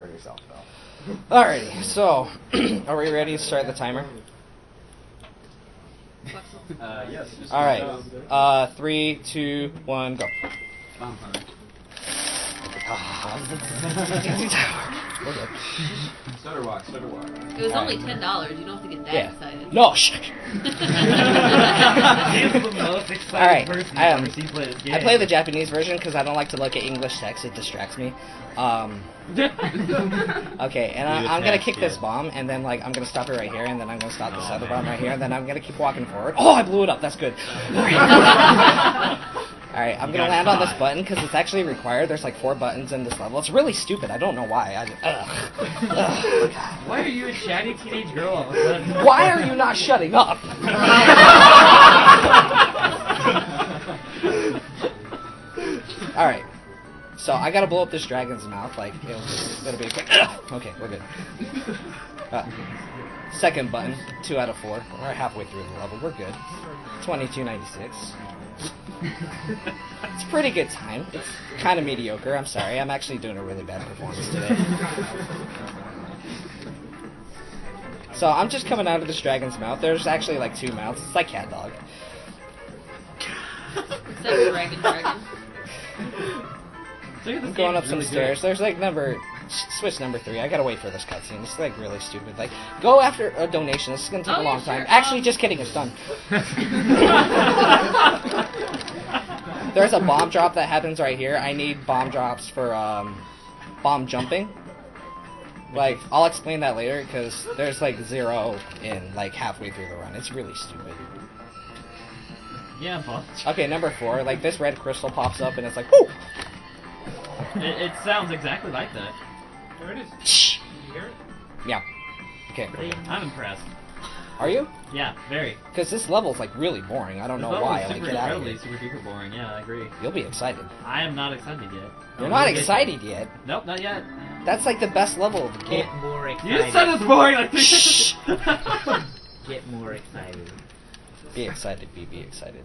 for yourself, though. Alrighty, so, are we ready to start the timer? Yes. Alright, 3, 2, 1, go. Stutter walk. It was only $10, you don't have to get that excited. No, shit! Alright, I play the Japanese version because I don't like to look at English text, it distracts me. Okay, and I'm gonna kick this bomb, and then like I'm gonna stop it right here, and then I'm gonna stop this other bomb right here, and then I'm gonna keep walking forward. Oh, I blew it up, that's good. Alright, I'm gonna land on this button because it's actually required. There's like 4 buttons in this level. It's really stupid. I don't know why. Why are you a chatty teenage girl all of a sudden? Why are you not shutting up? Alright, so I gotta blow up this dragon's mouth. Like, it'll be a quick. Okay, we're good. Second button, 2 out of 4. We're halfway through the level. We're good. 2296. It's a pretty good time. It's kind of mediocre. I'm sorry. I'm actually doing a really bad performance today. So I'm just coming out of this dragon's mouth. There's actually like 2 mouths. It's like cat dog. Is that a dragon? I'm going up some stairs. There's like switch number 3. I gotta wait for this cutscene. It's like really stupid. Like, go after a donation. This is gonna take a long time. Actually, just kidding. It's done. There's a bomb drop that happens right here. I need bomb drops for bomb jumping. Like, I'll explain that later because there's like 0 in like halfway through the run. It's really stupid. Yeah, boss. Okay, number 4. Like, this red crystal pops up and it's like, whoo! It sounds exactly like that. There it is. Shh. Did you hear it? Yeah. Okay. I'm impressed. Are you? Yeah, very. Because this level's like really boring. I don't know why. Like, get out of here. Super duper boring. Yeah, I agree. You'll be excited. I am not excited yet. You're not excited yet? Nope, not yet. That's like the best level of the game. Get more excited. You just said it's boring. Like, shh. Get more excited. Be excited. Be excited.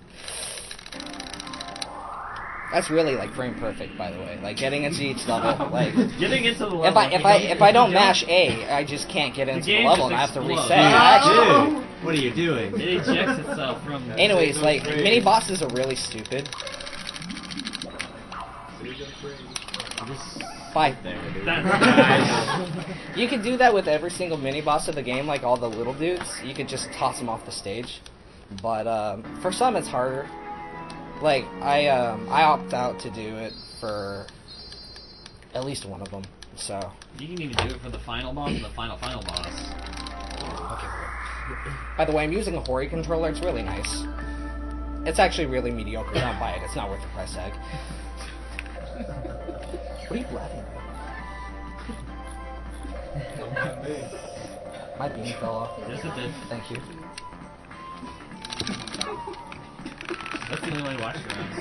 That's really like frame perfect, by the way. Like, getting into each level, like getting into the level. If I don't mash A, I just can't get into the level, and I have to reset. Actually, what are you doing? It ejects itself from. Anyways, like, mini bosses are really stupid. Bye. You can do that with every single mini boss of the game, like all the little dudes. You could just toss them off the stage, but for some it's harder. Like, I opt out to do it for at least one of them, so... You can even do it for the final boss and the final boss. Okay. By the way, I'm using a Hori controller. It's really nice. It's actually really mediocre. Don't buy it. It's not worth the price tag. What are you laughing at? My beam fell off. Yes, it did. Thank you. That's the only way to watch the rounds.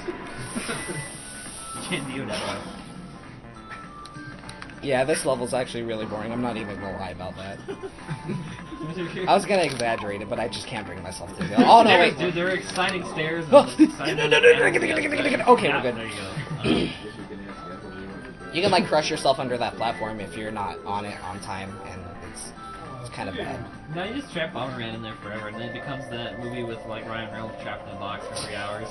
You can't do it that way. Yeah, this level's actually really boring. I'm not even gonna lie about that. I was gonna exaggerate it, but I just can't bring myself to do it. Oh, no, wait. Dude, there are exciting stairs. Okay, we're good. There you go. You can, like, crush yourself under that platform if you're not on it on time, and it's kind of bad. Now you just trap Bomberman in there forever, and then it becomes that movie with, like, Ryan Reynolds trapped in a box for 3 hours.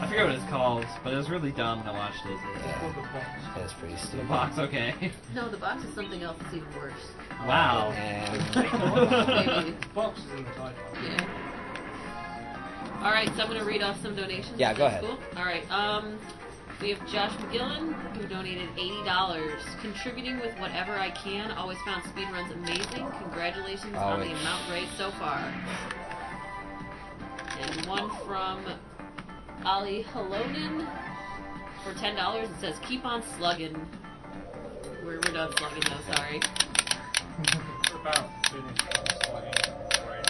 I forget what it's called, but it was really dumb when I watched it. Yeah. That's pretty stupid. The box, okay. No, the box is something else that's even worse. Wow. And... box is in the title. Yeah. Alright, so I'm going to read off some donations. Yeah, go ahead. Cool. Alright, we have Josh McGillen, who donated $80. Contributing with whatever I can. Always found speedruns amazing. Congratulations on the amount raised so far. And one from Ali Halonen for $10. It says, keep on slugging. We're done slugging, though, sorry. We're about slugging. Right.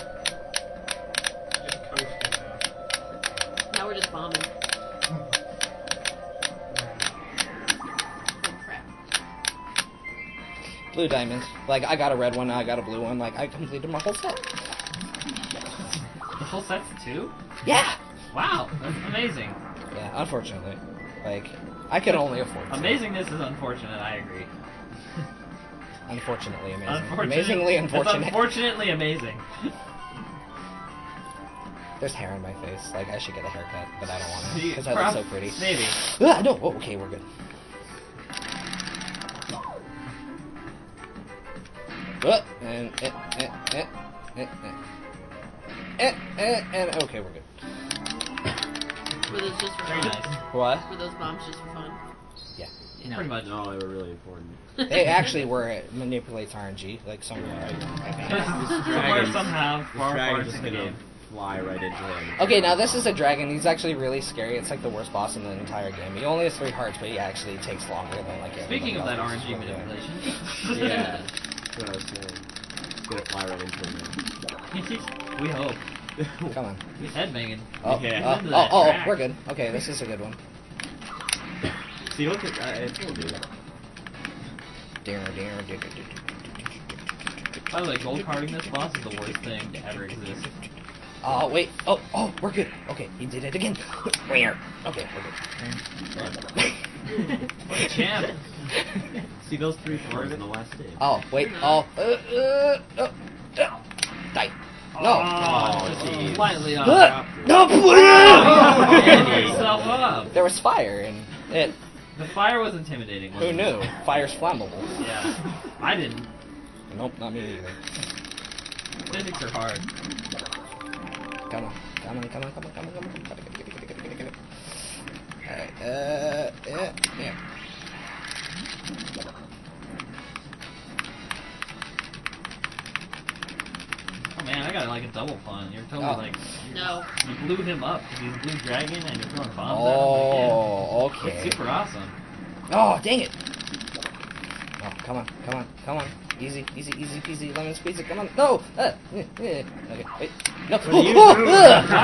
Just coasting now. Now we're just bombing. Blue diamonds. Like, I got a red one, I got a blue one. Like, I completed my whole set. The whole set's 2? Yeah! Wow, that's amazing. Yeah, unfortunately. Like, I could only afford 2. Amazingness is unfortunate, I agree. Unfortunately amazing. Amazingly unfortunate. It's unfortunately amazing. There's hair on my face. Like, I should get a haircut, but I don't want to. Because I look so pretty. Maybe. Ah, no! Oh, okay, we're good. And okay, we're good. Were those just for fun? What? Were those bombs just for fun? Yeah. No. Pretty much. No, they were really important. They actually were. It manipulates RNG, like somewhere. Somehow, far just gonna fly right into him. Okay, now this is a dragon. He's actually really scary. It's like the worst boss in the entire game. He only has 3 hearts, but he actually takes longer than like. Speaking of that RNG manipulation. Yeah. So it's gonna fly right into him. We hope. Come on. He's headbanging. Oh, yeah. Oh, we're good. Okay, this is a good one. See, look at that. It's cool, dude. By the way, gold carding this boss is the worst thing to ever exist. Oh, wait. Oh, we're good. Okay, he did it again. Where? Okay, we're good. What a champ. See those 3 floors in the last stage. Oh, wait. Oh. Die. No. Oh, slightly on top. No, please! There was fire and it. The fire was intimidating. Who knew? Fire's flammable. Yeah. I didn't. Nope, not me either. Physics are hard. Come on. Alright, yeah. Oh man, I got like a double pun. You're totally like. No. You blew him up because he's a blue dragon and you're throwing bombs at him. Oh, okay. It's super awesome. Oh, dang it. Oh, come on. Easy peasy. Lemon squeeze it. Come on. No. Okay, wait. No. Why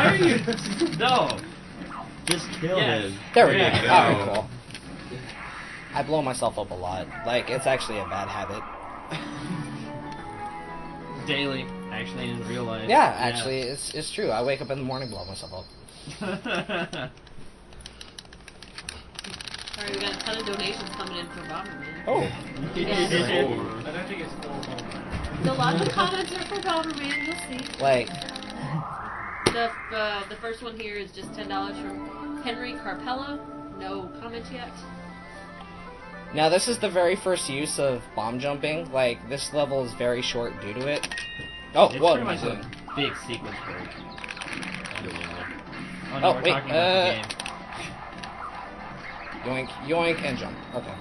are you? No. Just kill him. There we go. Alright, cool. I blow myself up a lot. Like, it's actually a bad habit. Daily. Actually, in real life. Yeah, actually, it's true. I wake up in the morning, blow myself up. Alright, we got a ton of donations coming in for Bomberman. Oh! Yeah. I don't think it's for Bomberman. So lots of comments are for Bomberman, you'll see. Like... The first one here is just $10 from Henry Carpello. No comment yet. Now, this is the very first use of bomb jumping. Like, this level is very short due to it. Oh, it's pretty much a big sequence for it. Oh, no, we're talking about the game. Yoink, yoink, and jump. Okay.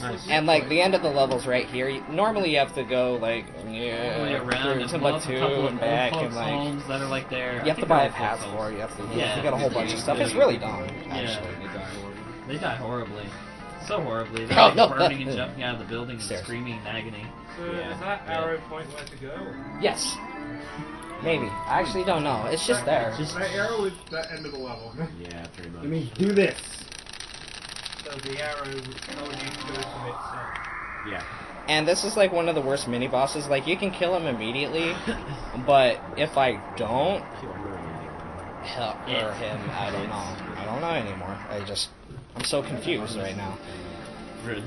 Nice. And, like, the end of the level's right here. Normally you have to go, like, around Timbuktu and back and, like... homes that are, like, there. You have to buy a pass for it. You have to get a whole bunch of stuff. It's really dumb, actually. Yeah. They die horribly. So horribly. They're like burning and jumping out of the building and screaming in agony. So is that arrow point where to go? Yes. Maybe. I actually don't know. It's just there. My arrow is the end of the level. Yeah, pretty much. Let me do this. So the arrow would tell you to go to itself. Yeah. And this is like one of the worst mini bosses. Like you can kill him immediately, but if I don't help or him, I don't know. I don't know anymore. I'm so confused right now. Really?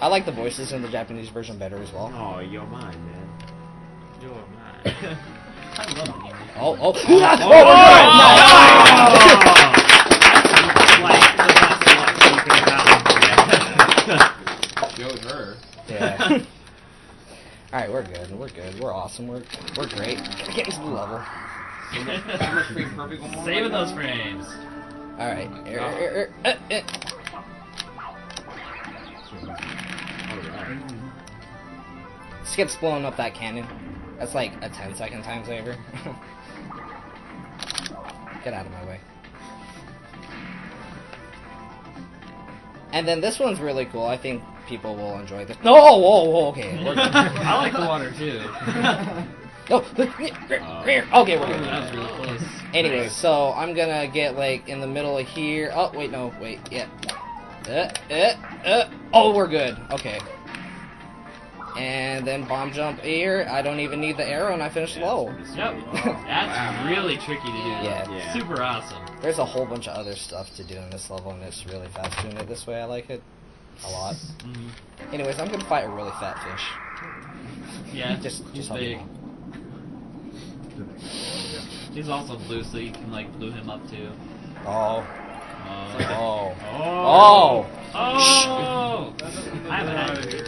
I like the voices in the Japanese version better as well. Oh, you're mine, man. You're mine. I love it. Oh, yeah. Alright, we're good. We're awesome. We're great. Gotta get into the level. Saving those frames. Alright. Skip's blowing up that cannon. That's like a 10-second time saver. Get out of my way. And then this one's really cool. I think people will enjoy this. No! Oh, okay. I like the water too. No! Okay, we're good. That was really close. Anyway, so I'm gonna get like in the middle of here. Oh, wait, no, wait, yeah. Oh, we're good. Okay. And then bomb jump here. I don't even need the arrow, and I finish low. Yep. That's really tricky to do. Yeah. Super awesome. There's a whole bunch of other stuff to do in this level, and it's really fast doing it this way. I like it. a lot. Mm-hmm. Anyways, I'm gonna fight a really fat fish. Yeah, just big. He's also blue, so you can like blue him up too. Oh. Oh. Oh. Oh. Oh. I haven't had it here.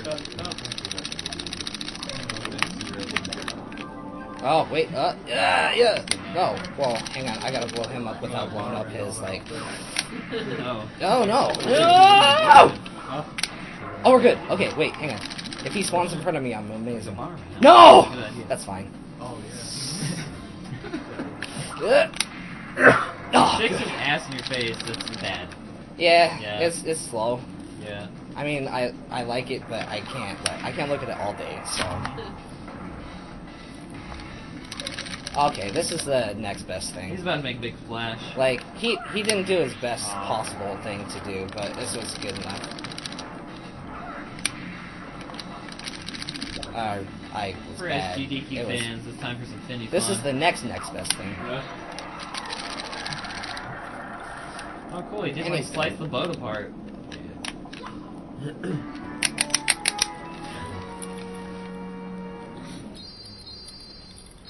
Oh wait. Yeah. Yeah. No. Well, hang on. I gotta blow him up without blowing up his like. No. Oh, no. No. Oh, we're good. Okay. Wait. Hang on. If he spawns in front of me, I'm amazing. No. That's fine. Oh yeah. Oh, sticks his ass in your face. That's bad. Yeah, yeah. It's slow. Yeah. I mean, I like it, but I can't. Like, I can't look at it all day. So. Okay, this is the next best thing. He's about to make a big flash. Like he didn't do his best possible thing to do, but this was good enough. I was for bad. SGDQ fans, it's time for some Finny fun. This is the next best thing. Yeah. Oh cool, he didn't like slice the boat apart.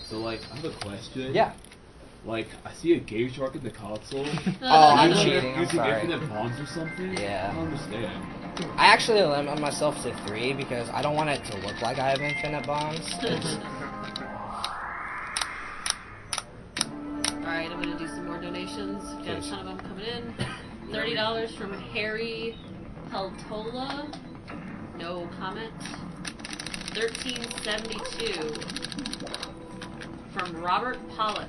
So like, I have a question. Yeah. Like, I see a GameShark in the console. Oh, I'm cheating, I'm sorry. Using infinite bombs or something? Yeah. I don't understand. I actually limit myself to 3 because I don't want it to look like I have infinite bombs. Alright, I'm gonna do some more donations. Got a ton of them coming in. $30 from Harry Peltola. No comment. $13.72 from Robert Pollock.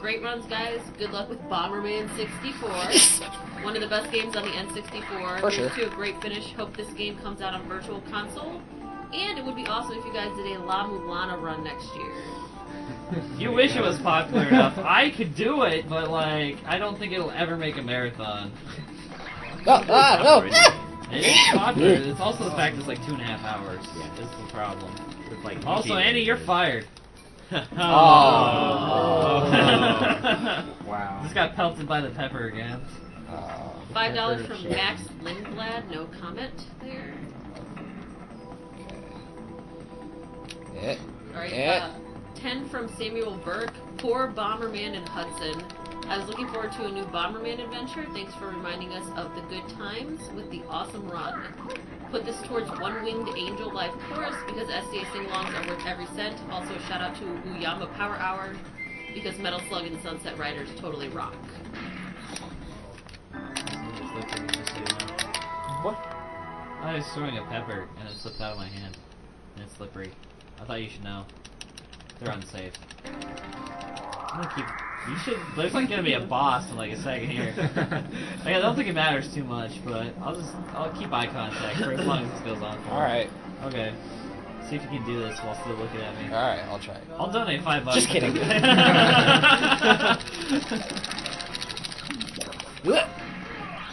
Great runs, guys. Good luck with Bomberman 64. One of the best games on the N64. For sure. To a great finish. Hope this game comes out on Virtual Console. And it would be awesome if you guys did a La Mulana run next year. You wish it was popular enough. I could do it, but like, I don't think it'll ever make a marathon. No. It is popular. It's also the fact it's like 2.5 hours. Yeah, this is the problem. It's like also, Annie, you're fired. Wow. Just got pelted by the pepper again. $5 from Max Lindblad. No comment there. Okay. Yeah. All right. Yeah. 10 from Samuel Burke. Poor Bomberman and Hudson. I was looking forward to a new Bomberman adventure. Thanks for reminding us of the good times with the awesome run. Put this towards One Winged Angel live chorus because SDA sing-alongs are worth every cent. Also, shout out to Uyama Power Hour because Metal Slug and Sunset Riders totally rock. What? I was throwing a pepper and it slipped out of my hand. And it's slippery. I thought you should know. They're unsafe. I'm gonna keep... You should... There's like gonna be a boss in like a second here. Like, I don't think it matters too much, but I'll keep eye contact for as long as this goes on for. Alright. Okay. See if you can do this while still looking at me. Alright, I'll try. I'll donate $5. Just kidding.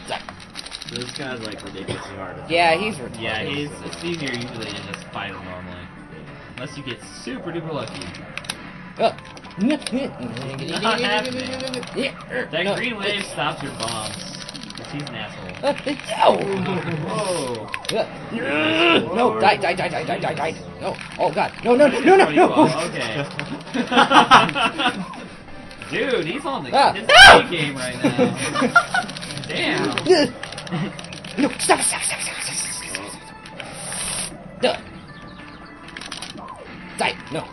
So this guy's like ridiculously hard. Yeah, he's ridiculous. Yeah, he's... It's easier usually to just fight him normally. Unless you get super duper lucky. That green wave stops your bombs. Because he's an asshole. Whoa. No, die. No. Oh god. No. Okay. Dude, he's on the game right now. Damn. No, stop. No.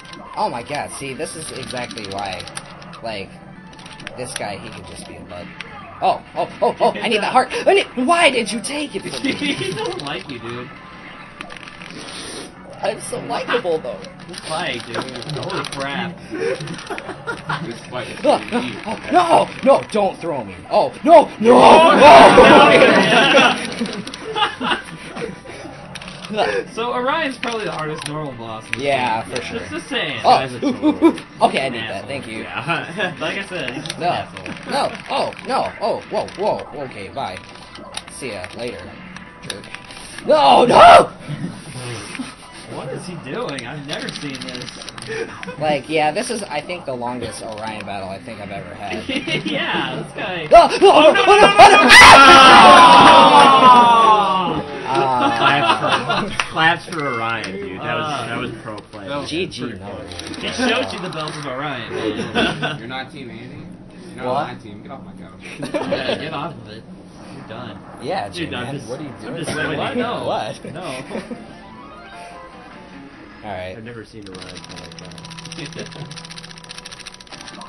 Oh my god, see, this is exactly why, like, this guy, he could just be a bug. Oh, I need that heart. Why did you take it from me? He doesn't like you, dude. I'm so likable, though. This fight, dude. Holy crap. This fight is No, don't throw me. Oh, no. So Orion's probably the hardest normal boss. Yeah, for sure. It's the same. Okay, I need that. Thank you. Yeah. Like I said, he's an asshole. Whoa. Okay, bye. See ya later. Jerk. No. What is he doing? I've never seen this. Like, yeah, this is I think the longest Orion battle I think I've ever had. Yeah, this guy. Oh, no. Claps for Orion, dude. That was pro play. GG. No. It shows you the bells of Orion. Man. You're not Team Andy. You're not my team. Get off my couch. Yeah, get off of it. You're done. Yeah, dude. What are you doing? I'm just like, what? No. What? No. All right. I've never seen Orion like that.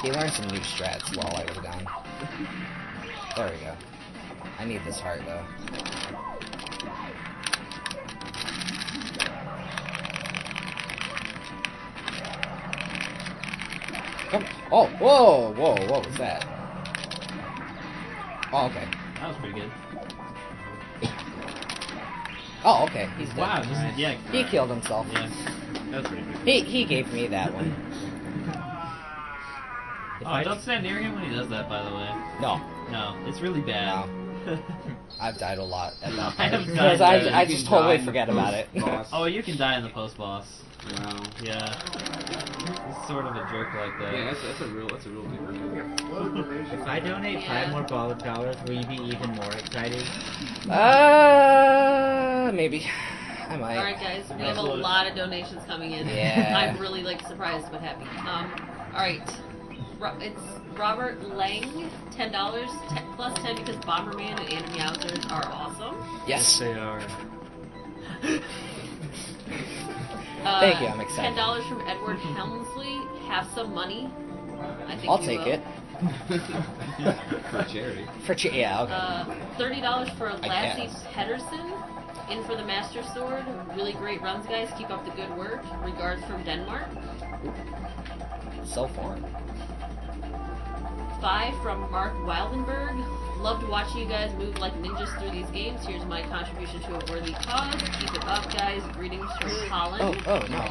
He learned some new strats while I was gone. There we go. I need this heart, though. Come on. Oh, whoa, whoa, what was that? Oh, okay. That was pretty good. Oh, okay. He's dead. Wow, right. Yeah. He killed himself. Yeah. That was pretty good. He gave me that one. Oh, don't stand near him when he does that, by the way. No. No, it's really bad. No. I've died a lot at that point. Because I just totally forget about it. Oh, you can die in the post-boss. Wow. Yeah. He's sort of a jerk like that. Yeah, that's a real deal. If I donate 5 more $, will you be even more excited? Maybe. Alright, guys, we have a lot of donations coming in. Yeah. I'm really, like, surprised but happy. Alright. It's Robert Lang, $10, plus 10 because Bomberman and AniMeowzerz are awesome. Yes, they are. Thank you, I'm excited. $10 from Edward Helmsley, have some money. I think I'll take it. For charity. For charity, yeah, okay. $30 for Lassie Pedersen, in for the Master Sword. Really great runs, guys. Keep up the good work. Regards from Denmark. So foreign. 5 from Mark Wildenberg. Love to watch you guys move like ninjas through these games. Here's my contribution to a worthy cause. Keep it up, guys. Greetings from Holland. Oh, no.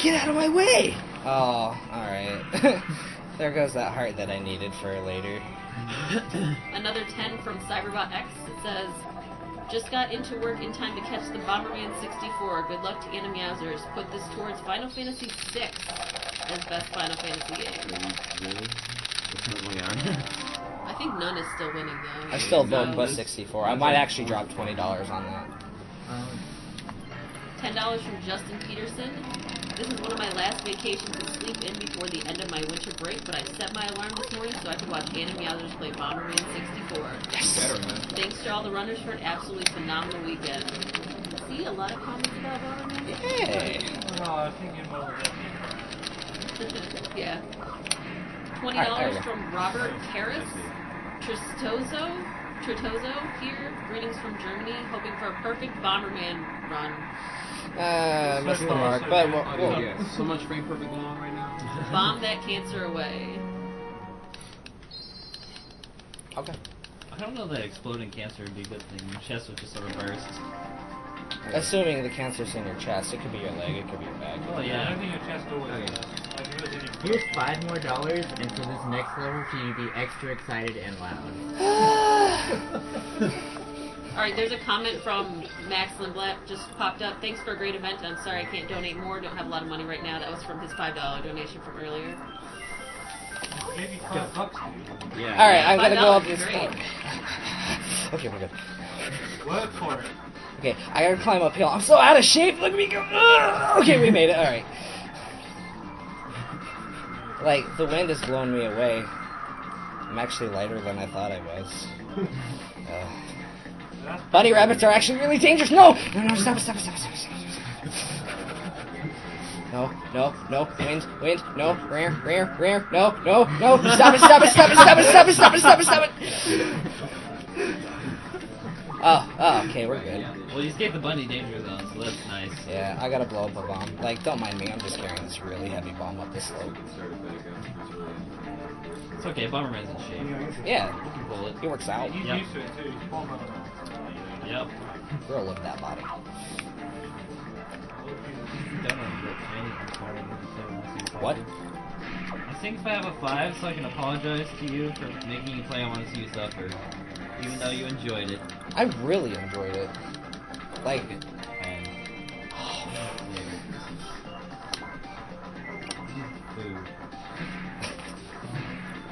Get out of my way! Oh, alright. There goes that heart that I needed for later. Another 10 from Cyberbot X. It says, just got into work in time to catch the Bomberman 64. Good luck to AniMeowzerz. Put this towards Final Fantasy VI as best Final Fantasy game. I think none is still winning, though. I still vote plus 64. I might actually drop $20 on that. $10 from Justin Peterson. This is one of my last vacations to sleep in before the end of my winter break, but I set my alarm this morning so I could watch AniMeowzerz play Bomberman 64. Yes. Better, man. Thanks to all the runners for an absolutely phenomenal weekend. See, a lot of comments about Bomberman. Yay! Oh, I was thinking about that. Yeah. $20 from Robert Karras. Tritozo here. Greetings from Germany. Hoping for a perfect Bomberman run. Missed the mark, but so much frame perfect going on right now. Bomb that cancer away. Okay. I don't know that exploding cancer would be a good thing. Your chest would just sort of burst. Assuming the cancer's in your chest, it could be your leg, it could be your back. Oh yeah, I don't think your chest will work. Here's $5 more, and for this next level, so you be extra excited and loud. Alright, there's a comment from Max Lindblatt just popped up. Thanks for a great event. I'm sorry I can't donate more. Don't have a lot of money right now. That was from his $5 donation from earlier. Maybe $5. Yeah. Alright, I'm going to go up this hill. Okay, we're good. Work for it. Okay, I got to climb uphill. I'm so out of shape. Look at me go. Okay, we made it. Alright. Like, the wind has blown me away. I'm actually lighter than I thought I was. Bunny rabbits are actually really dangerous. No! No, stop. No, wind, no, rare, no. Stop it. Oh, okay, we're good. Well, you escaped the bunny danger zone, so that's nice. Yeah, I gotta blow up a bomb. Like, don't mind me, I'm just carrying this really heavy bomb up this slope. It's okay, Bomberman's in shape. Yeah, he works out. He's used to it, too. Yep. Girl, look at that body. What? I think if I have a 5, so I can apologize to you for making you play I Want to See You Suffer. Even though you enjoyed it. I really enjoyed it. Like it.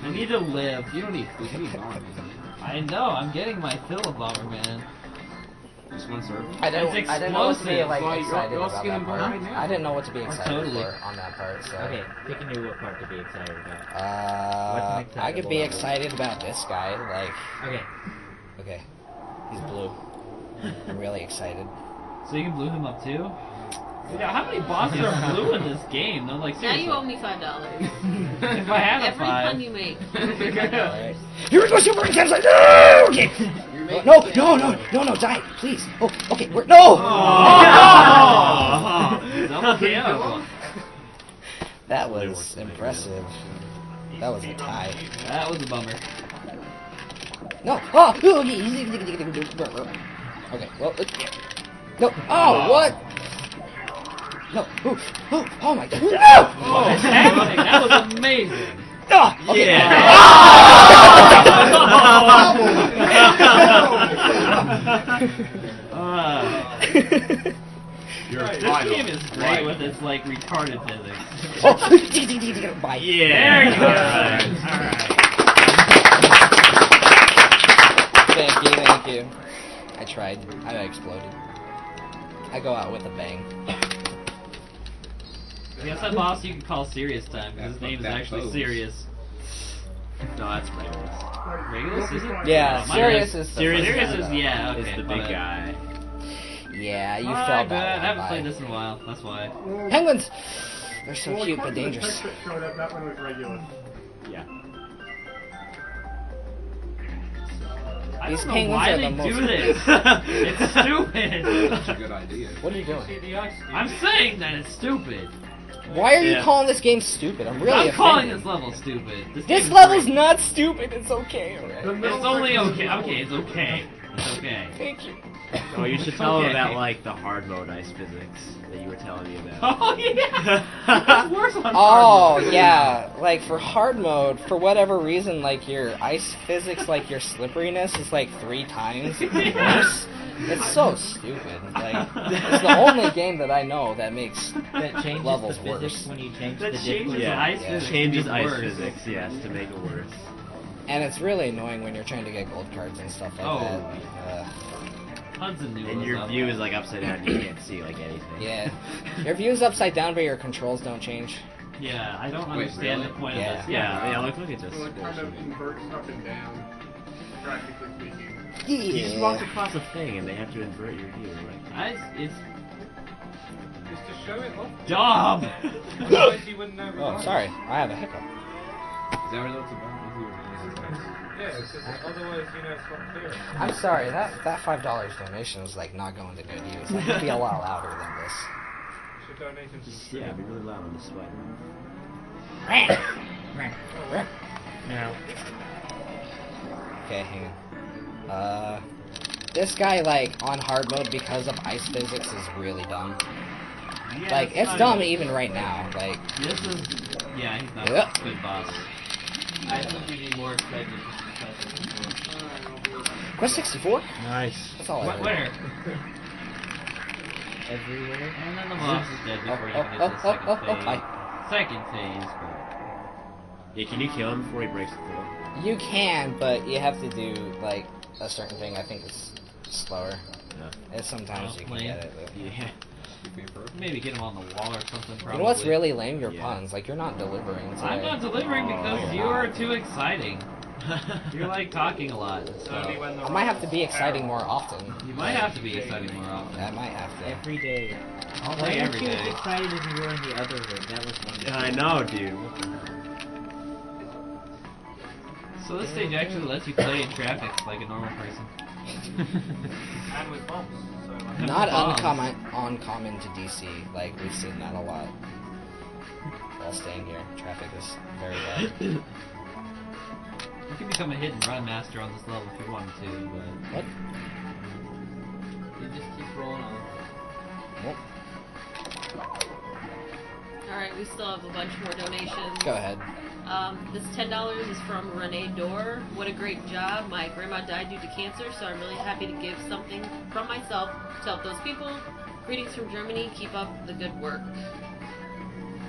I need to live. You don't need food. You need Bomberman. I know. I'm getting my fill of Bomberman. Just one serve. I didn't know what to be like, excited about that part. I didn't know what to be excited for on that part. So. Okay, picking you what part to be excited about. I could be excited about this guy. Like. Okay. Okay. He's blue. I'm really excited. So you can blue him up too. Yeah, how many bosses are blue in this game? They're like, seriously. Now you owe me $5. If I have every pun you make. $5. Here we go, Super Intense! No! Okay. No, die, please. Oh, okay, we're no. Oh. That was impressive. That was a tie. That was a bummer. No. Oh. Okay. Well. No. Oh, what? No! Oh my God! No! Oh, that was amazing! Oh, okay. Yeah! This game is great with its like retarded physics. Oh! Bye. Yeah! There you go! Alright. Thank you. I tried. I exploded. I go out with a bang. Yes, that boss you can call Serious Time, because his name is actually Serious. No, that's Regulus. Regulus, is it? Yeah, Serious is the big guy. Yeah, you fell bad. I haven't played this in a while, that's why. Penguins! They're so cute, but dangerous. Yeah. I don't know why they do this. It's stupid. That's a good idea. What are you doing? I'm saying that it's stupid. Why are you calling this game stupid? I'm really offended. I'm calling this level stupid. This level's not stupid. It's okay. Right? It's only okay. Okay, it's okay. It's okay. Thank you. Oh, you should tell him about like the hard mode ice physics that you were telling me about. Oh yeah. It's worse on hard mode. Oh yeah. Like for hard mode, for whatever reason, like your ice physics, like your slipperiness is like 3 times worse. It's so stupid. Like it's the only game that I know that makes changes levels the worse. When you change that the changes ice physics. Changes ice physics, yes, to make it worse. And it's really annoying when you're trying to get gold cards and stuff like that. And your view is like upside down, you can't see like anything. Yeah. Your view is upside down, but your controls don't change. Yeah, I don't understand the point of this. Yeah, look at this. It kind of inverts up and down, practically speaking. Yeah. You just walk across a thing and they have to invert your view. Like, it's just to show it off. Dumb! Oh, sorry. I have a hiccup. Is that what it's about? Yeah, it's just, otherwise, you know, it's not clear. I'm sorry, that $5 donation was like not going to good use. Like, it'd be a lot louder than this. Should donations just be really loud on the spider. No. Okay, hang on. This guy like on hard mode because of ice physics is really dumb. Yeah, like it's dumb even right now. Like this is he's not a good boss. I think you need more excitement just because of Quest 64? Nice. That's all I where? Everywhere. And then the boss is dead before you get to the second phase. Second phase, but... Yeah, can you kill him before he breaks the floor? You can, but you have to do, like, a certain thing. I think it's slower. Yeah. And sometimes you can get it, but... Yeah. Maybe get him on the wall or something, probably. You know what's really lame? Your puns. Like, you're not delivering today. I'm not delivering because you are too exciting. You're, like, talking a lot. So I might have to be exciting more often. You might have to be exciting more often. I might have to. Every day. I'll play every day. You excited if you were in the other room. That was wonderful. I know, dude. So this stage actually lets you play in graphics like a normal person. And with bumps. Not uncommon to DC, like we've seen that a lot. While staying here, traffic is very bad. You can become a hit and run master on this level if you wanted to, but... What? You just keep rolling on. Nope. Alright, we still have a bunch more donations. Go ahead. This $10 is from Renee Dorr. What a great job. My grandma died due to cancer, so I'm really happy to give something from myself to help those people. Greetings from Germany. Keep up the good work.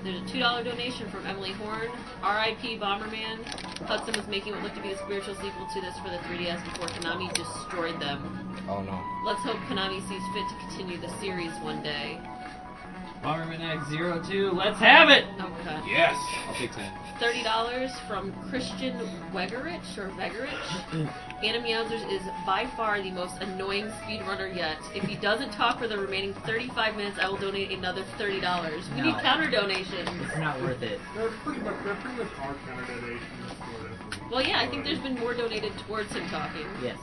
There's a $2 donation from Emily Horn. R.I.P. Bomberman. Hudson was making what looked to be a spiritual sequel to this for the 3DS before Konami destroyed them. Oh no. Let's hope Konami sees fit to continue the series one day. Bomberman X02, let's have it! Okay. Yes! I'll take that. $30 from Christian Wegerich, or Wegerich. AniMeowzerz is by far the most annoying speedrunner yet. If he doesn't talk for the remaining 35 minutes, I will donate another $30. We need counter donations. It's not worth it. They're pretty much our counter donations. Well, yeah, I think there's been more donated towards him talking. Yes.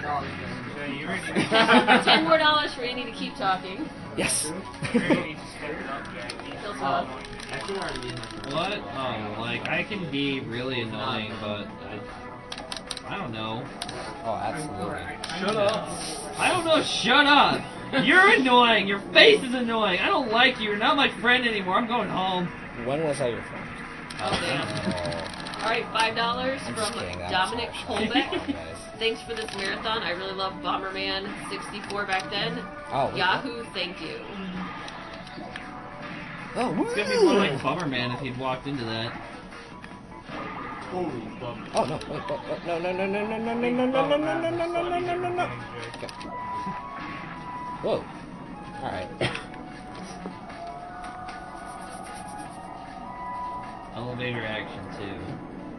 $10 more for Andy to keep talking. Yes. What? Like, I can be really annoying, but I don't know. Oh, absolutely. Shut up. I don't know, shut up. You're annoying. Your face is annoying. I don't like you. You're not my friend anymore. I'm going home. When was I your friend? Oh, damn. Alright, $5 from Dominic Colbeck. Thanks for this marathon. I really loved Bomberman 64 back then. Oh, Yahoo, thank you. Oh, woo! It's gonna be more like Bomberman if he'd walked into that. Oh, no, wait, no. Whoa. Alright. Elevator action 2.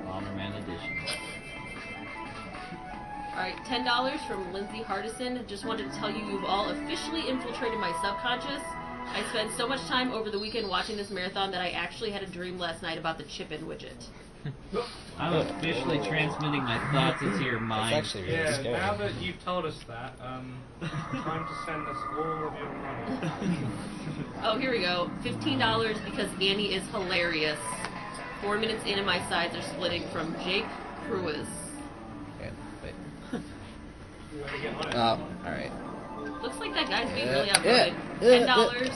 Bomberman edition. Alright, $10 from Lindsay Hardison. Just wanted to tell you you've all officially infiltrated my subconscious. I spent so much time over the weekend watching this marathon that I actually had a dream last night about the chip-in widget. I'm officially transmitting my thoughts into your mind. That's actually really scary. Now that you've told us that, time to send us all of your money. Oh, here we go. $15 because Annie is hilarious. 4 minutes in and my sides are splitting from Jake Pruiz. Alright. Looks like that guy's being really outvoted. $10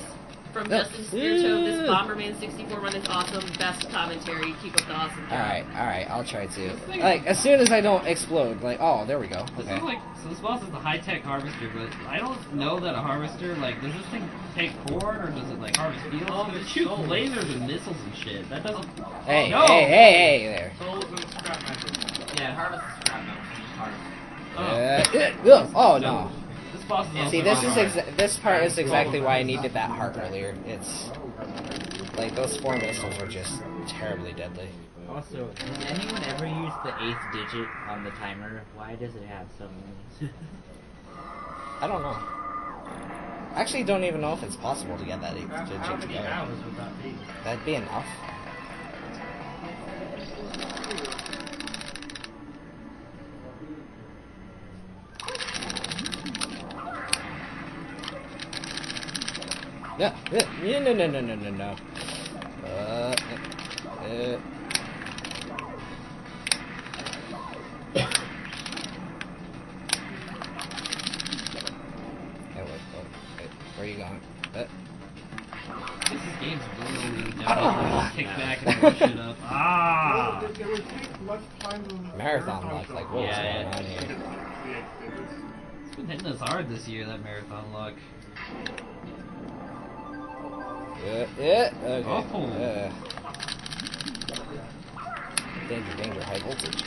from Justin Spirito. This Bomberman 64 run is awesome. Best commentary. Keep up the awesome job. Alright, I'll try to. Like, as soon as I don't explode, like, oh, there we go. Okay. This is like, so this boss is the high-tech harvester, but I don't know that a harvester, like, does this thing take corn, or does it, like, harvest fields? Oh, it shoots lasers and missiles and shit. That doesn't... Hey, no. hey there. Yeah, harvest scrap metal. Oh no! See, this part is exactly why I needed that heart earlier. It's like those 4 missiles were just terribly deadly. Also, did anyone ever use the 8th digit on the timer? Why does it have so many? I don't know. I actually don't even know if it's possible to get that 8th digit together. Hours would that be? That'd be enough. No. Where are you going? This game's really kick back and push it up. Ah! It would take less time than marathon luck, like what was going on here? It's been hitting us hard this year, that marathon luck. Okay. Oh. Danger, high voltage.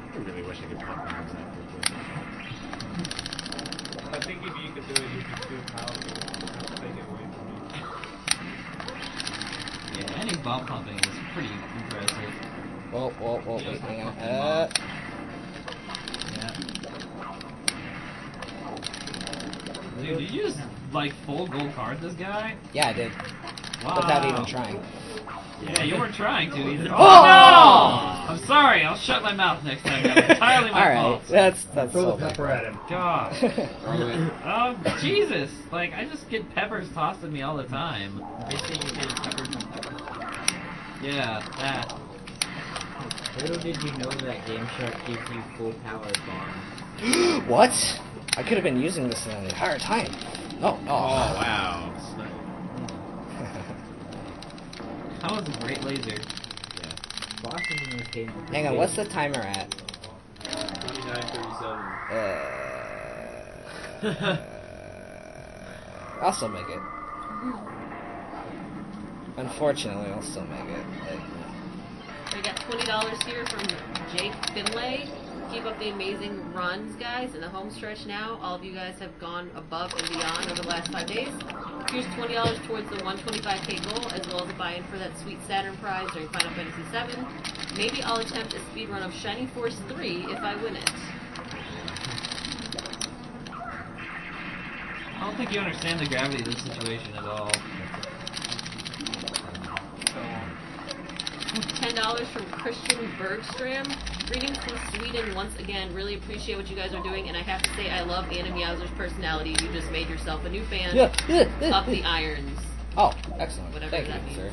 I really wish I could pop that quickly. I think if you could do it, you'd be too powerful. I'll take it away from you. Yeah, any bomb pumping is pretty impressive. Whoa, wait, hang on. Dude, did you just, like, full gold card this guy? Yeah, I did. Wow. Without even trying. Yeah, you weren't trying to either. Oh, no! I'm sorry, I'll shut my mouth next time. That's entirely my fault. Alright, that's so bad. Throw the pepper at him. God. Jesus. Like, I just get peppers tossed at me all the time. I think you get peppers and peppers. Yeah, that. Little did you know that GameShark gives you full power bombs. What? I could have been using this the entire time. Oh, wow. That was a great laser. Yeah. Hang on, what's the timer at? 29:37. I'll still make it. Unfortunately, I'll still make it. Like, we got $20 here from Jake Finlay. Keep up the amazing runs, guys. In the home stretch now, all of you guys have gone above and beyond over the last 5 days. Here's $20 towards the 125K goal, as well as a buy-in for that sweet Saturn prize during Final Fantasy VII. Maybe I'll attempt a speedrun of Shiny Force III if I win it. I don't think you understand the gravity of this situation at all. $10 from Christian Bergstram. Greetings from Sweden once again. Really appreciate what you guys are doing, and I have to say I love AniMeowzerz personality. You just made yourself a new fan. Up the irons. Oh, excellent. Whatever Thank that you, means. Sir.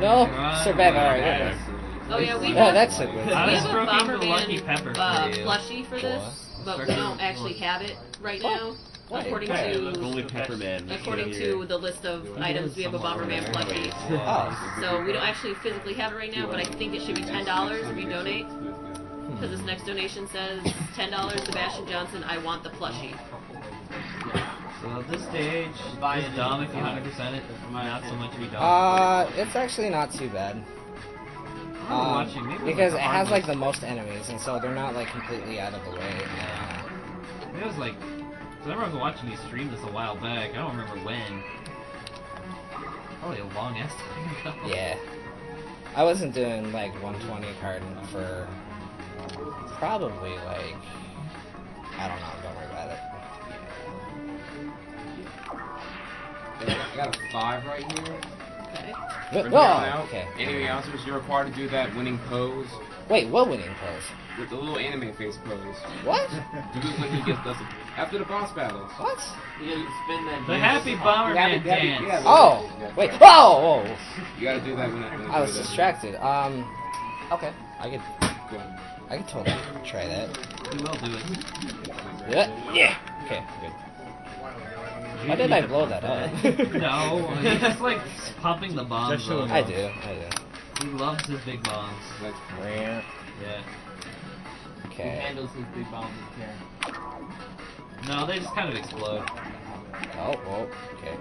No. Sir Bavarian. Oh, yeah, we have, that's a good I have a Bomberman plushie for this, but we don't actually have it right now. According to the list of items, we have a Bomberman plushie. So we don't actually physically have it right now, but I think it should be $10 if you donate. Because this next donation says $10, Sebastian Johnson, I want the plushie. So at this stage, it's dumb if you 100% it, not so much if you don't. It's actually not too bad. Because it has like the most enemies, and so they're not like completely out of the way. It was like... I remember I was watching you stream this a while back. I don't remember when. Probably a long ass time ago. Yeah. I wasn't doing like 120 carding for probably like I don't know. Don't worry about it. Yeah. I got a 5 right here. Okay. Oh, okay. Anyway, AniMeowzerz, you're required to do that winning pose. Wait, what winning pose? With the little anime face pose. What? Do it when he gets after the boss battles. What? Yeah, you spin that. The happy Bomberman dance. Yeah, wait! Oh! You gotta do that when I was distracted. Okay. I can totally try that. You will do it. Yeah. Okay. Good. Why did I blow that up? No, he's just like pumping the bombs. I do. He loves his big bombs. Like, yeah. Okay. He handles his big bombs with care. No, they just kind of explode. Oh, okay.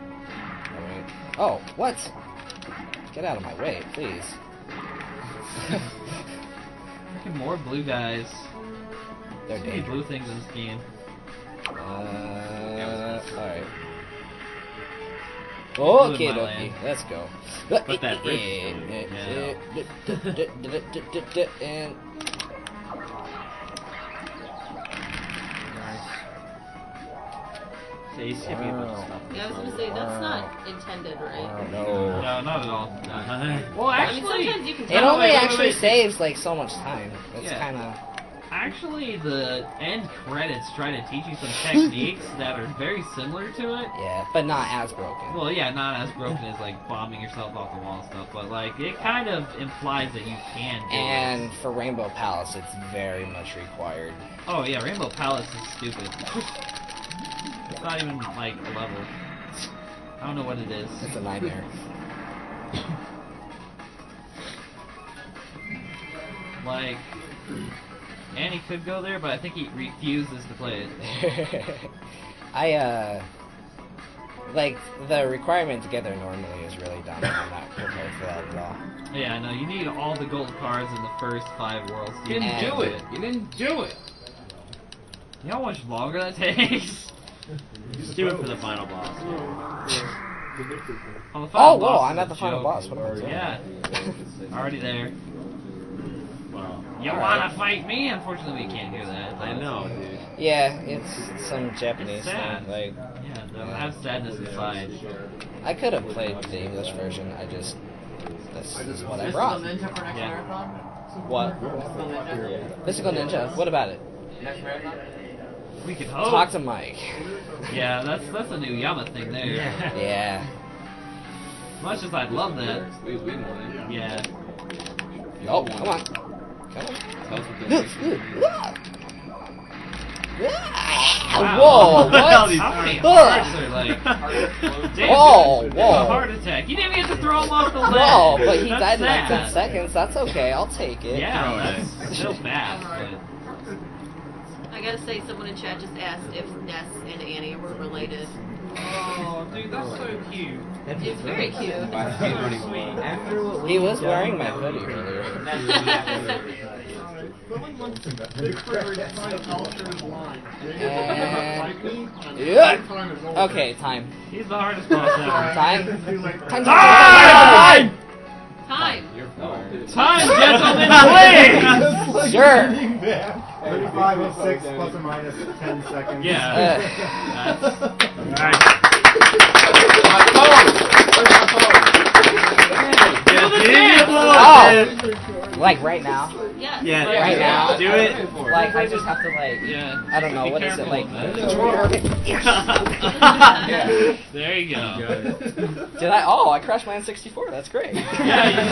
Alright. Oh, what? Get out of my way, please. Freaking more blue guys. There's so many blue things in this game. Alright. Okay, let's go. Put that bridge and yeah, I was gonna say that's not intended, right? No, not at all. Well, actually, I mean, you can it only actually saves like so much time. It's kind of. Actually, the end credits try to teach you some techniques that are very similar to it. Yeah, but not as broken. Well, yeah, not as broken as, like, bombing yourself off the wall and stuff, but, like, it kind of implies that you can do it. And for Rainbow Palace, it's very much required. Oh, yeah, Rainbow Palace is stupid. It's not even, like, a level. I don't know what it is. It's a nightmare. Like... And he could go there, but I think he refuses to play it. Like, the requirement to get there normally is really dumb. I'm not prepared for that at all. Yeah, no, you need all the gold cards in the first 5 worlds. You didn't do it! You didn't do it! You know how much longer that takes? Just do it for the final boss. Well, the final boss I'm at the final boss. What am I doing? Yeah. Already there. You wanna fight me? Unfortunately, we can't hear that. I know, dude. Yeah, it's some Japanese thing. Like, yeah, no, I have sadness inside. I could have played the English version. This is what I brought. Ninja for next marathon? What? Mystical Ninja. What about it? Next marathon? We could hope. Talk to Mike. Yeah, that's a new Yama thing there. Yeah. Much as I'd love that. Yeah. Oh, come on. Whoa! Whoa! Heart attack! You didn't even get to throw him off the ledge. Whoa! But he died in like 10 seconds. That's okay. I'll take it. Yeah, that's still bad. I gotta say, someone in chat just asked if Ness and Annie were related. Oh, dude, that's so cute. It's very cute. It's so sweet. He was wearing my hoodie earlier. Okay, time. He's the hardest boss ever. Time! Time! You're fired. Time, gentlemen, please! Sure. 35 and 6 plus or minus 10 seconds. Yeah. Alright. Oh! Like right now? Yeah. Right now? Do it. Like, I just have to, like, I don't know, what is it, like? There you go. Did I? Oh, I crashed my N64, that's great. Yeah,